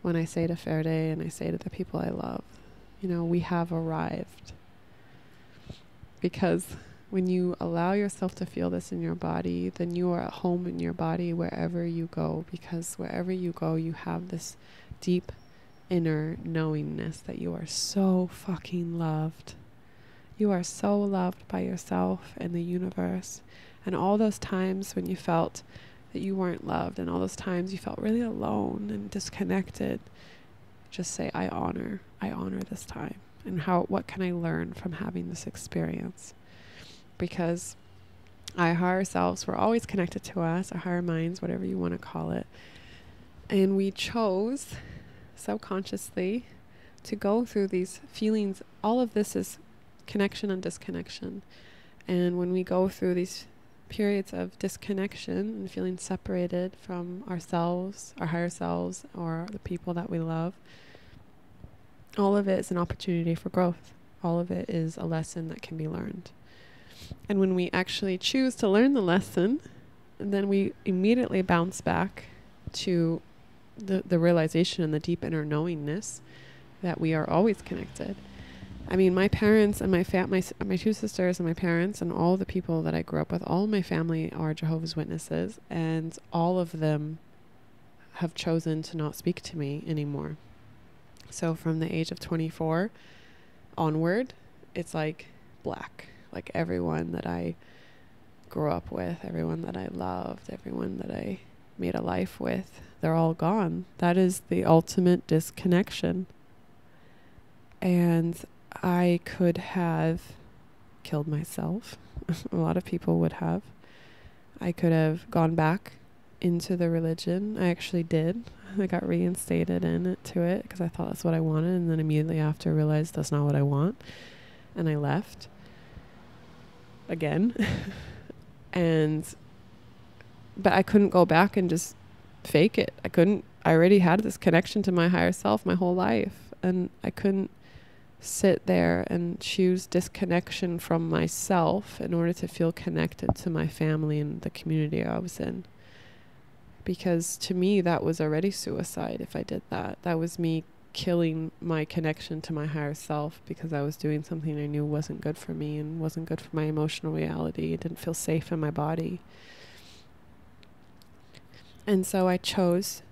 when I say to Faraday and I say to the people I love, you know, we have arrived. Because when you allow yourself to feel this in your body, then you are at home in your body wherever you go, because wherever you go, you have this deep inner knowingness that you are so fucking loved. You are so loved by yourself and the universe. And all those times when you felt that you weren't loved, and all those times you felt really alone and disconnected, just say, I honor, I honor this time. And how, what can I learn from having this experience? Because our higher selves were always connected to us, our higher minds, whatever you want to call it. And we chose subconsciously to go through these feelings. All of this is connection and disconnection. And when we go through these periods of disconnection and feeling separated from ourselves, our higher selves, or the people that we love, all of it is an opportunity for growth. All of it is a lesson that can be learned. And when we actually choose to learn the lesson, then we immediately bounce back to the, the realization and the deep inner knowingness that we are always connected. I mean, my parents and my, fam my, my two sisters and my parents and all the people that I grew up with, all my family are Jehovah's Witnesses, and all of them have chosen to not speak to me anymore. So from the age of twenty-four onward, it's like black. Like everyone that I grew up with, everyone that I loved, everyone that I made a life with, they're all gone. That is the ultimate disconnection. And I could have killed myself. A lot of people would have. I could have gone back into the religion. I actually did. I got reinstated in it to it because I thought that's what I wanted, and then immediately after realized that's not what I want, and I left again. And but I couldn't go back and just fake it. I couldn't. I already had this connection to my higher self my whole life, and I couldn't sit there and choose disconnection from myself in order to feel connected to my family and the community I was in. Because to me, that was already suicide if I did that. That was me killing my connection to my higher self, because I was doing something I knew wasn't good for me and wasn't good for my emotional reality. It didn't feel safe in my body. And so I chose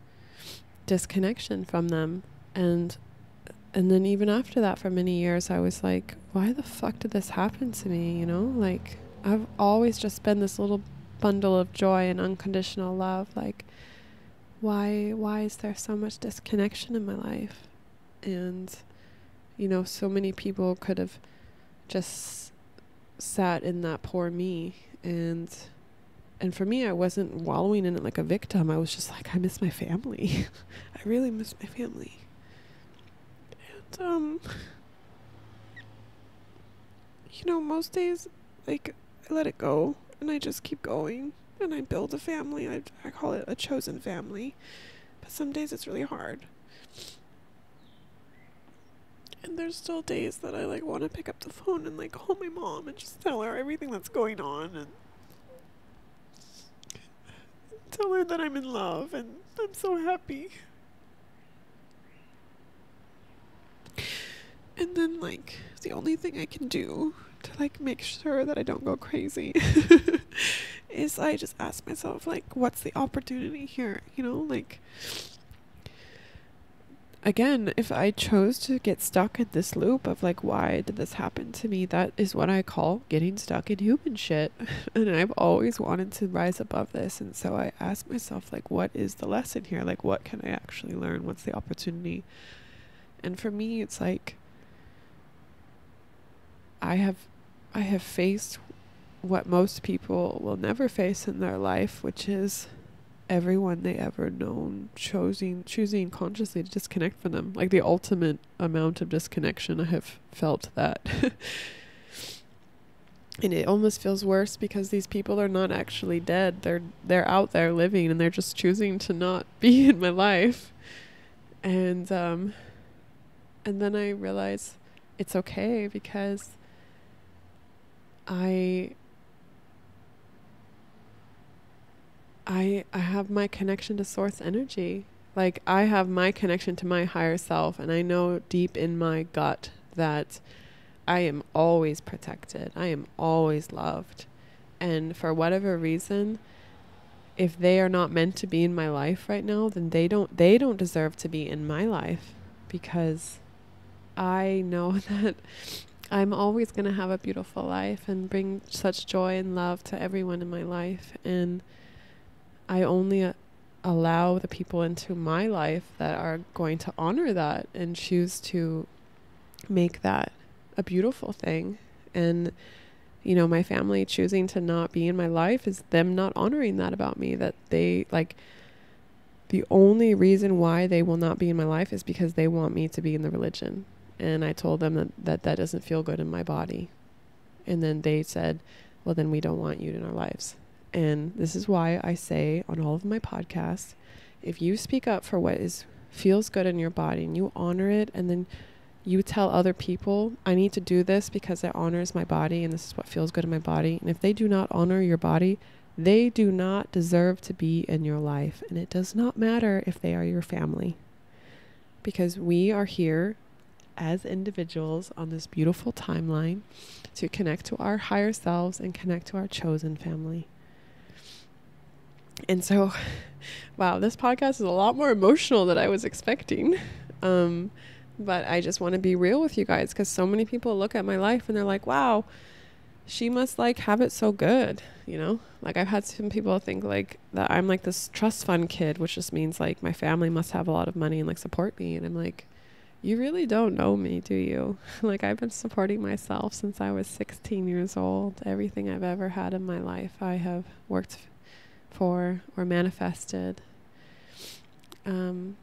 disconnection from them. And And then even after that, for many years, I was like, why the fuck did this happen to me? You know, like, I've always just been this little bundle of joy and unconditional love. Like, why, why is there so much disconnection in my life? And, you know, so many people could have just sat in that poor me. And, and for me, I wasn't wallowing in it like a victim. I was just like, I miss my family. I really miss my family. Um, you know, most days, like, I let it go, and I just keep going, and I build a family. I, I call it a chosen family, but some days it's really hard, and there's still days that I, like, want to pick up the phone and, like, call my mom and just tell her everything that's going on, and tell her that I'm in love, and I'm so happy. And then, like, the only thing I can do to, like, make sure that I don't go crazy is I just ask myself, like, what's the opportunity here? You know, like, again, if I chose to get stuck in this loop of, like, why did this happen to me? That is what I call getting stuck in human shit. And I've always wanted to rise above this. And so I ask myself, like, what is the lesson here? Like, what can I actually learn? What's the opportunity? And for me, it's like, I have I have faced what most people will never face in their life, which is everyone they ever known choosing choosing consciously to disconnect from them. Like the ultimate amount of disconnection, I have felt that. And it almost feels worse because these people are not actually dead. They're they're out there living, and they're just choosing to not be in my life. And um and then I realize it's okay, because I I I have my connection to source energy. Like I have my connection to my higher self, and I know deep in my gut that I am always protected. I am always loved. And for whatever reason, if they are not meant to be in my life right now, then they don't they don't deserve to be in my life, because I know that I'm always going to have a beautiful life and bring such joy and love to everyone in my life. And I only uh, allow the people into my life that are going to honor that and choose to make that a beautiful thing. And, you know, my family choosing to not be in my life is them not honoring that about me, that they, like, the only reason why they will not be in my life is because they want me to be in the religion. And I told them that that, that doesn't feel good in my body. And then they said, well, then we don't want you in our lives. And this is why I say on all of my podcasts, if you speak up for what is feels good in your body and you honor it, and then you tell other people, I need to do this because it honors my body and this is what feels good in my body. And if they do not honor your body, they do not deserve to be in your life. And it does not matter if they are your family, because we are here as individuals on this beautiful timeline to connect to our higher selves and connect to our chosen family. And so, wow, this podcast is a lot more emotional than I was expecting. Um, but I just want to be real with you guys, because so many people look at my life and they're like, wow, she must like have it so good. You know, like I've had some people think like that I'm like this trust fund kid, which just means like my family must have a lot of money and like support me. And I'm like, you really don't know me, do you? Like I've been supporting myself since I was sixteen years old. Everything I've ever had in my life, I have worked for or manifested. Um,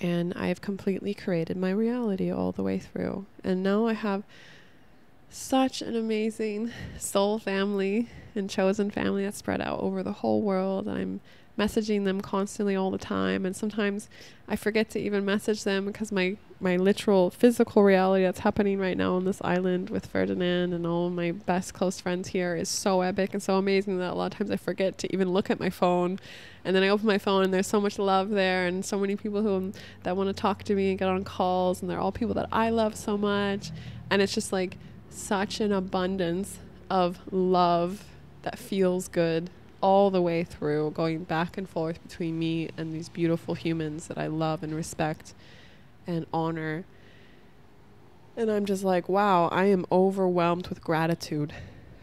and I have completely created my reality all the way through. And now I have such an amazing soul family and chosen family that's spread out over the whole world. And I'm messaging them constantly all the time. And sometimes I forget to even message them because my, my literal physical reality that's happening right now on this island with Ferdinand and all my best close friends here is so epic and so amazing that a lot of times I forget to even look at my phone. And then I open my phone and there's so much love there and so many people who that want to talk to me and get on calls, and they're all people that I love so much. And it's just like such an abundance of love that feels good all the way through, going back and forth between me and these beautiful humans that I love and respect and honor. And I'm just like, wow, I am overwhelmed with gratitude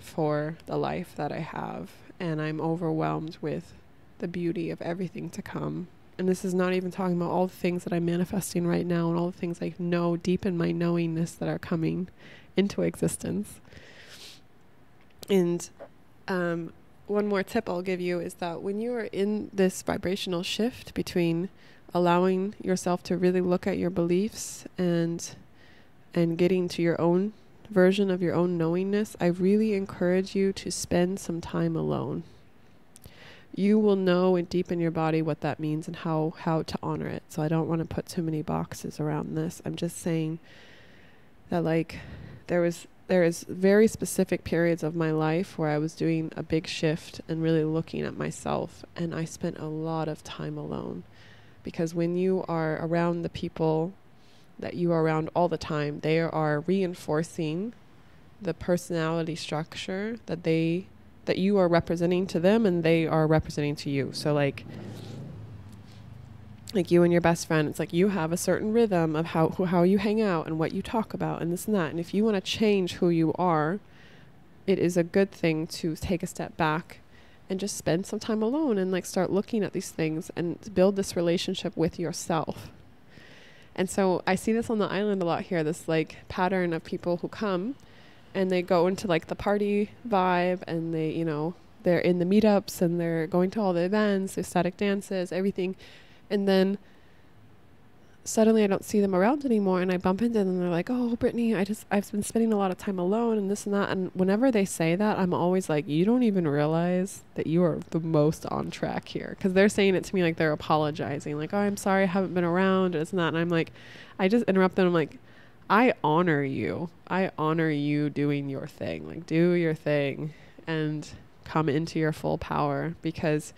for the life that I have. And I'm overwhelmed with the beauty of everything to come. And this is not even talking about all the things that I'm manifesting right now and all the things I know deep in my knowingness that are coming into existence. And um, one more tip I'll give you is that when you are in this vibrational shift between allowing yourself to really look at your beliefs and and getting to your own version of your own knowingness, I really encourage you to spend some time alone. You will know and deep in your body what that means and how how to honor it. So I don't want to put too many boxes around this. I'm just saying that like there was There is very specific periods of my life where I was doing a big shift and really looking at myself. And I spent a lot of time alone, because when you are around the people that you are around all the time, they are reinforcing the personality structure that they, that you are representing to them and they are representing to you. So like, like you and your best friend, it's like you have a certain rhythm of how how you hang out and what you talk about and this and that. And if you want to change who you are, it is a good thing to take a step back and just spend some time alone and like start looking at these things and build this relationship with yourself. And so I see this on the island a lot here, this like pattern of people who come and they go into like the party vibe and they, you know, they're in the meetups and they're going to all the events, their static dances, everything. And then suddenly I don't see them around anymore, and I bump into them and they're like, oh, Brittnee, I just, I've been spending a lot of time alone and this and that. And whenever they say that, I'm always like, you don't even realize that you are the most on track here. Cause they're saying it to me like they're apologizing, like, oh, I'm sorry, I haven't been around, and it's not. And I'm like, I just interrupt them. I'm like, I honor you. I honor you doing your thing, like do your thing and come into your full power, because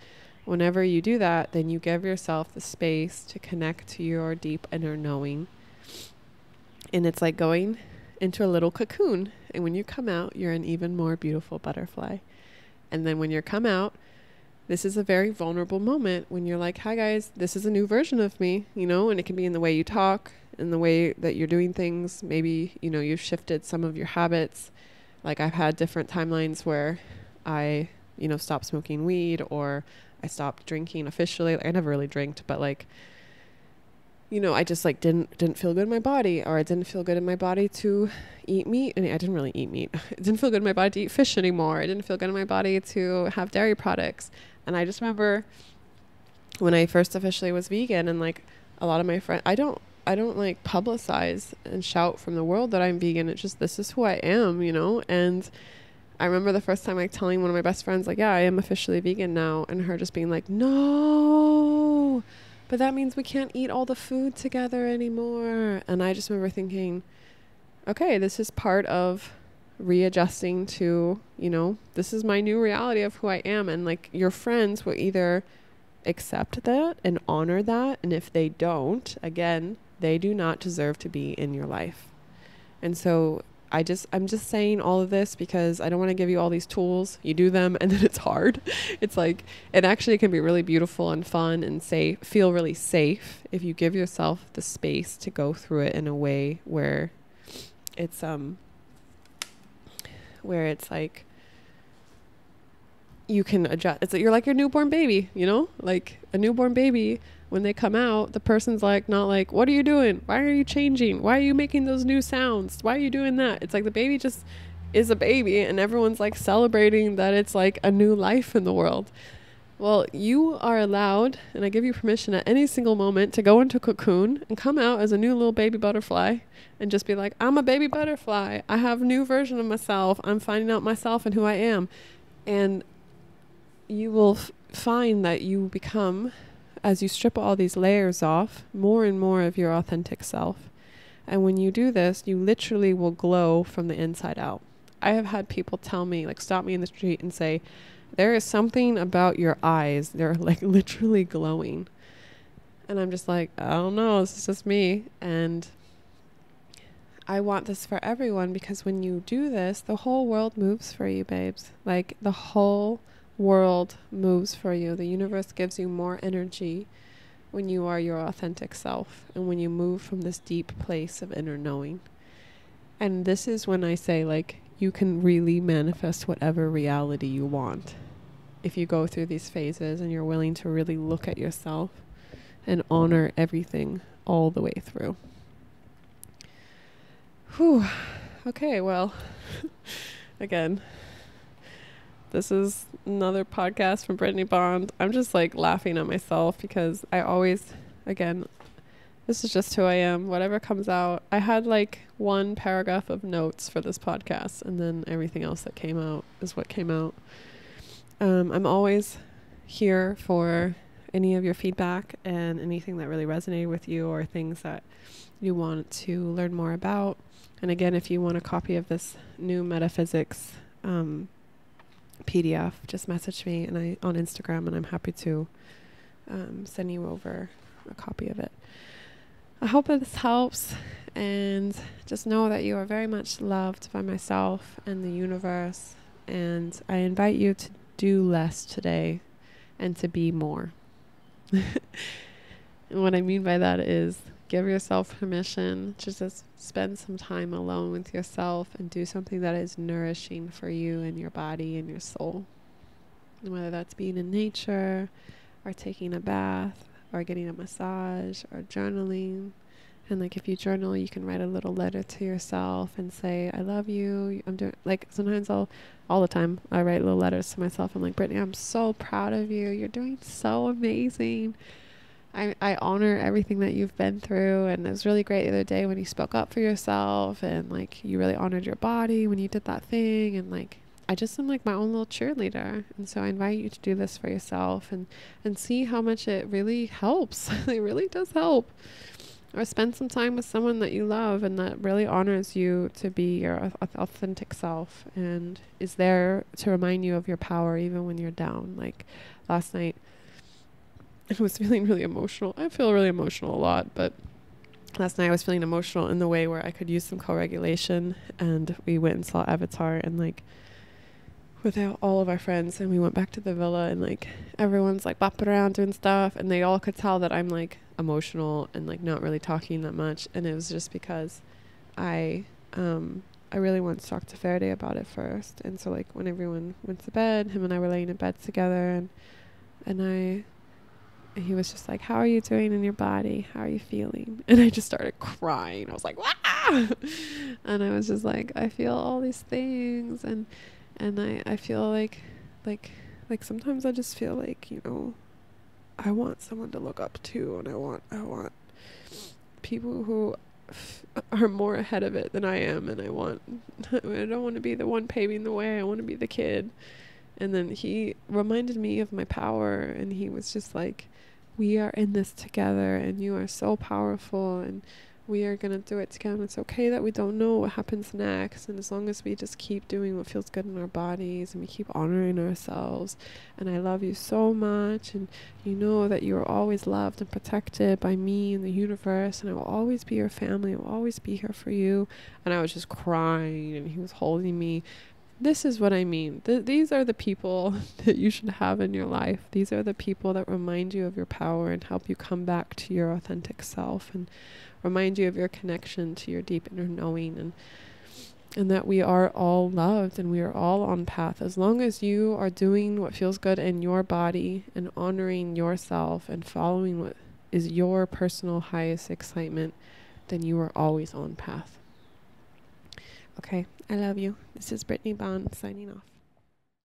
whenever you do that, then you give yourself the space to connect to your deep inner knowing. And it's like going into a little cocoon. And when you come out, you're an even more beautiful butterfly. And then when you come out, this is a very vulnerable moment when you're like, hi guys, this is a new version of me, you know, and it can be in the way you talk, in the way that you're doing things. Maybe, you know, you've shifted some of your habits. Like I've had different timelines where I, you know, stopped smoking weed, or I stopped drinking officially. I never really drank, but like, you know, I just like didn't, didn't feel good in my body, or I didn't feel good in my body to eat meat. I mean, I didn't really eat meat. It didn't feel good in my body to eat fish anymore. I didn't feel good in my body to have dairy products. And I just remember when I first officially was vegan, and like a lot of my friends, I don't, I don't like publicize and shout from the world that I'm vegan. It's just, this is who I am, you know? And I remember the first time like telling one of my best friends, like, yeah, I am officially vegan now. And her just being like, no, but that means we can't eat all the food together anymore. And I just remember thinking, okay, this is part of readjusting to, you know, this is my new reality of who I am. And like your friends will either accept that and honor that. And if they don't, again, they do not deserve to be in your life. And so I just, I'm just saying all of this because I don't want to give you all these tools. You do them and then it's hard. It's like, it actually can be really beautiful and fun and safe, feel really safe if you give yourself the space to go through it in a way where it's, um, where it's like, you can adjust. It's like you're like your newborn baby, you know, like a newborn baby. When they come out, the person's like, not like, what are you doing? Why are you changing? Why are you making those new sounds? Why are you doing that? It's like the baby just is a baby, and everyone's like celebrating that it's like a new life in the world. Well, you are allowed, and I give you permission at any single moment to go into a cocoon and come out as a new little baby butterfly and just be like, I'm a baby butterfly. I have a new version of myself. I'm finding out myself and who I am. And you will f find that you become, as you strip all these layers off, more and more of your authentic self. And when you do this, you literally will glow from the inside out. I have had people tell me, like stop me in the street and say, there is something about your eyes. They're like literally glowing. And I'm just like, I don't know, this is just me. And I want this for everyone, because when you do this, the whole world moves for you, babes. Like the whole world moves for you. The universe gives you more energy when you are your authentic self and when you move from this deep place of inner knowing. And this is when I say, like, you can really manifest whatever reality you want if you go through these phases and you're willing to really look at yourself and honor everything all the way through. Whew. Okay, well, again, this is another podcast from Brittnee Bond. I'm just like laughing at myself because I always, again, this is just who I am. Whatever comes out. I had like one paragraph of notes for this podcast, and then everything else that came out is what came out. Um, I'm always here for any of your feedback and anything that really resonated with you or things that you want to learn more about. And again, if you want a copy of this new metaphysics um P D F, just message me and I on Instagram, and I'm happy to um, send you over a copy of it. I hope that this helps, and just know that you are very much loved by myself and the universe, and I invite you to do less today and to be more. And what I mean by that is give yourself permission to just spend some time alone with yourself and do something that is nourishing for you and your body and your soul. And whether that's being in nature or taking a bath or getting a massage or journaling And like if you journal, you can write a little letter to yourself and say, I love you. I'm doing, like sometimes I'll, all the time, I write little letters to myself. I'm like, Brittnee, I'm so proud of you. You're doing so amazing. I, I honor everything that you've been through. And it was really great the other day when you spoke up for yourself and like you really honored your body when you did that thing. And like, I just am like my own little cheerleader. And so I invite you to do this for yourself and, and see how much it really helps. It really does help. Or spend some time with someone that you love and that really honors you to be your authentic self and is there to remind you of your power even when you're down. Like last night, I was feeling really emotional. I feel really emotional a lot, but last night I was feeling emotional in the way where I could use some co-regulation, and we went and saw Avatar and like with all of our friends, and we went back to the villa and like everyone's like bopping around doing stuff, and they all could tell that I'm like emotional and like not really talking that much. And it was just because I um I really wanted to talk to Faraday about it first. And so like when everyone went to bed, him and I were laying in bed together, and and I and he was just like, how are you doing in your body, how are you feeling? And I just started crying. I was like, wow. And I was just like, I feel all these things, and and I I feel like like like sometimes I just feel like, you know, I want someone to look up to, and I want I want people who f are more ahead of it than I am, and I want I don't want to be the one paving the way. I want to be the kid. And then he reminded me of my power, and he was just like, we are in this together, and you are so powerful, and we are going to do it together. It's okay that we don't know what happens next. And as long as we just keep doing what feels good in our bodies and we keep honoring ourselves. And I love you so much. And you know that you are always loved and protected by me and the universe. And I will always be your family. I will always be here for you. And I was just crying, and he was holding me. This is what I mean. Th these are the people that you should have in your life. These are the people that remind you of your power and help you come back to your authentic self and remind you of your connection to your deep inner knowing, and and that we are all loved and we are all on path. As long as you are doing what feels good in your body and honoring yourself and following what is your personal highest excitement, then you are always on path. Okay, I love you. This is Brittnee Bond signing off.